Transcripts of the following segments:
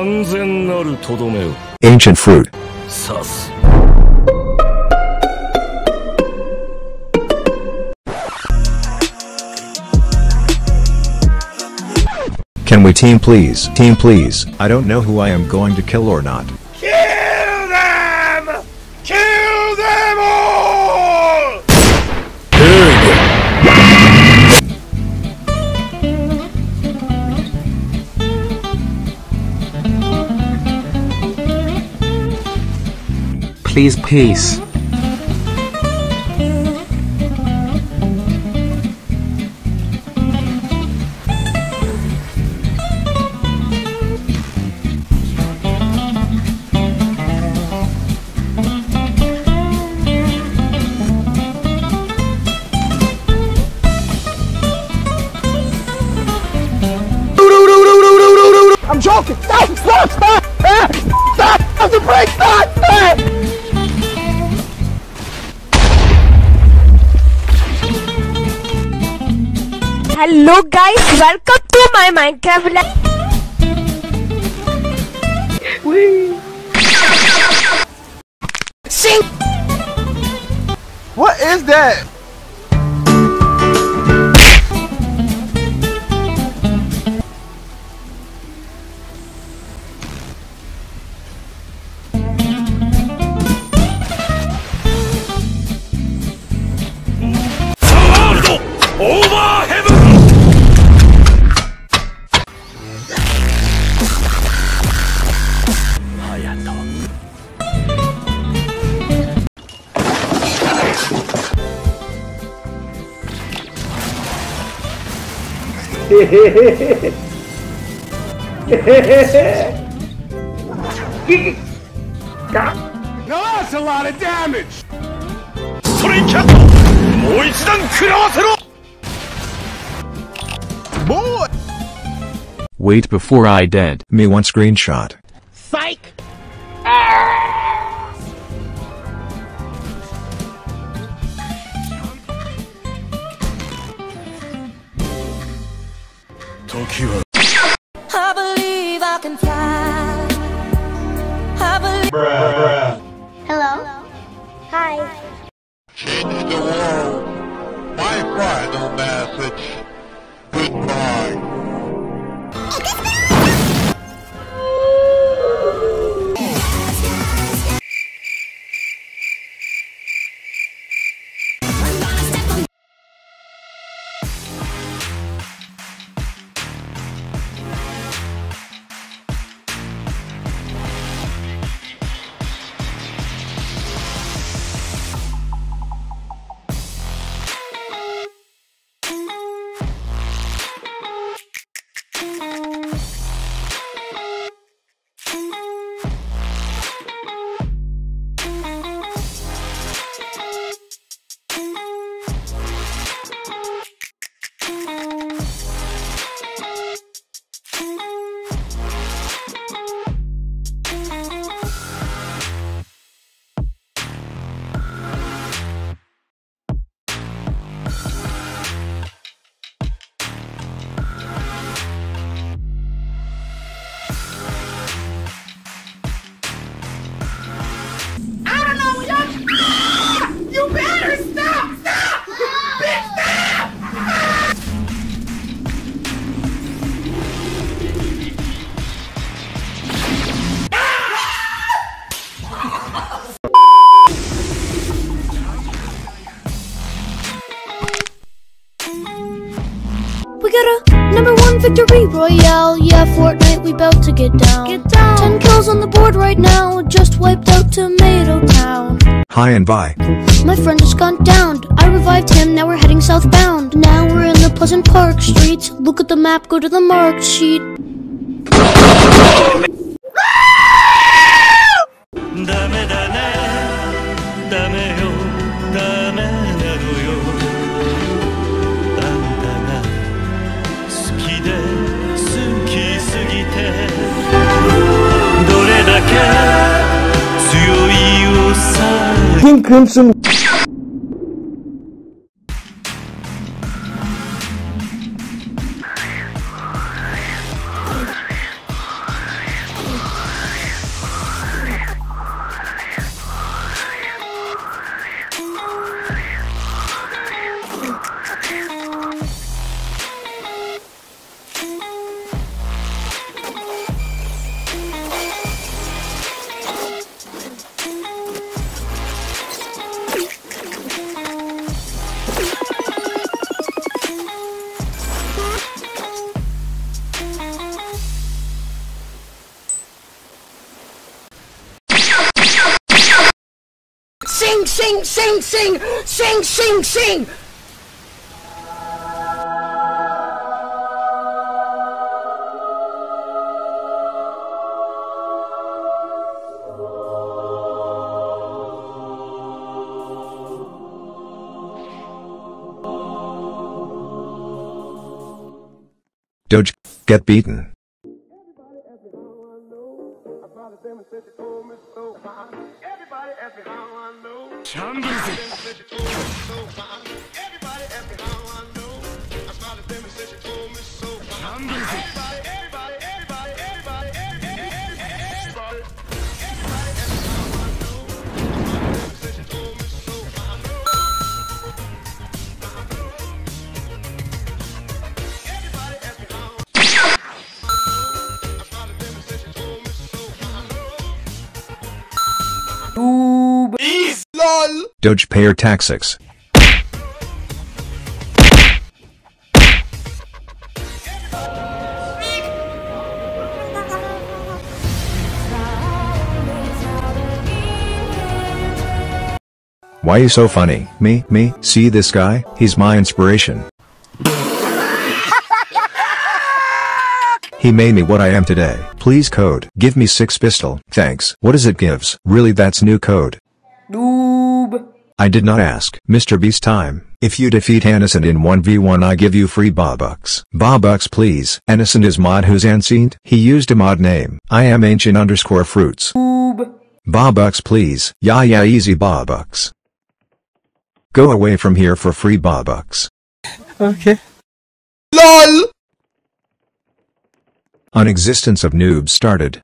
完全なるとどめを Ancient fruit 刺す Can we team please? Team please. I don't know who I am going to kill or not. Kill them! Kill them all! Very good. Please peace. I'm joking! Stop! Stop! Stop! Stop! Stop the break! Stop! Stop! Hello guys! Welcome to my Minecraft life! Wee! Sing! What is that? Now that's a lot of damage. Strike cat, more 一段食らわせろ. Boy. Wait before I dead. Me one screenshot. Psych. I believe I can fly. I believe. Bruh. Hello? Hi. Change the world. My final message. Goodbye. Number 1 victory royale, yeah, Fortnite, we bout to get down. 10 kills on the board right now, just wiped out Tomato Town. Hi and bye. My friend has gone down, I revived him, now we're heading southbound. Now we're in the Pleasant Park streets, look at the map, go to the marked sheet. King Crimson. sing, sing, sing, sing, sing, sing. Doge, get beaten. Doge, pay your taxes. Why you so funny? Me, see this guy? He's my inspiration. He made me what I am today. Please code. Give me 6 pistol. Thanks. What does it gives? Really, that's new code. Noob. I did not ask. Mr. Beast time. If you defeat Innocent in 1v1 I give you free Bobucks. Bobucks please. Innocent is mod who's ancient. He used a mod name. I am ancient _ fruits. Oob. Bobucks please. Yeah easy Bobucks. Go away from here for free Bobucks. Okay. LOL. An existence of noobs started.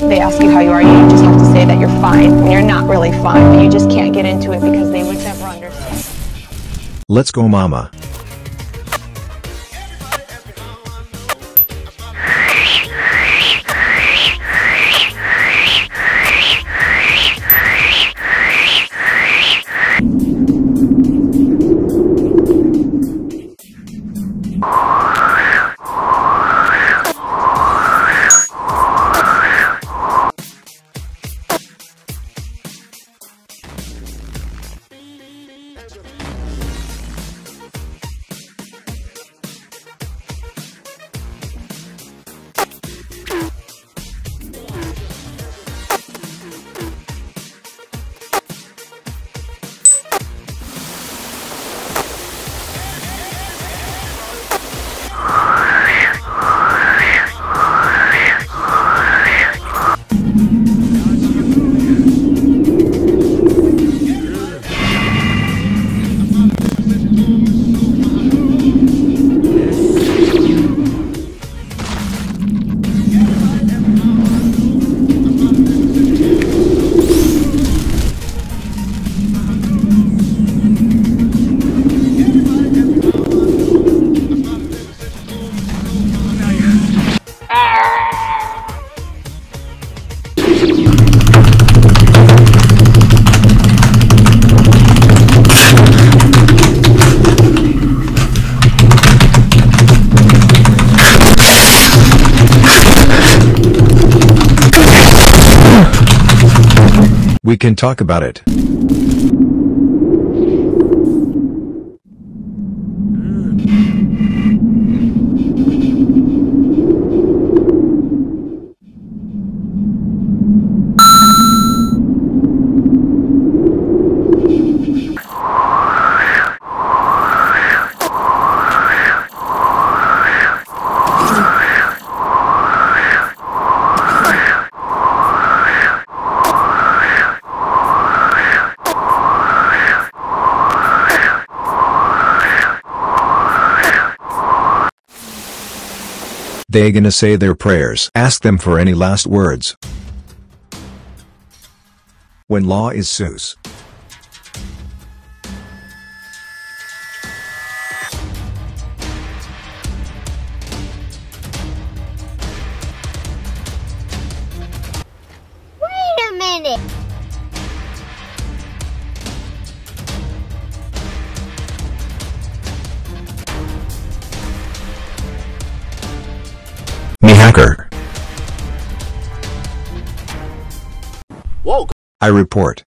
They ask you how you are, you just have to say that you're fine. And you're not really fine, but you just can't get into it because they would never understand. Let's go, mama. We can talk about it. They gonna say their prayers. Ask them for any last words. When law is Seuss. Wait a minute. Whoa. I report.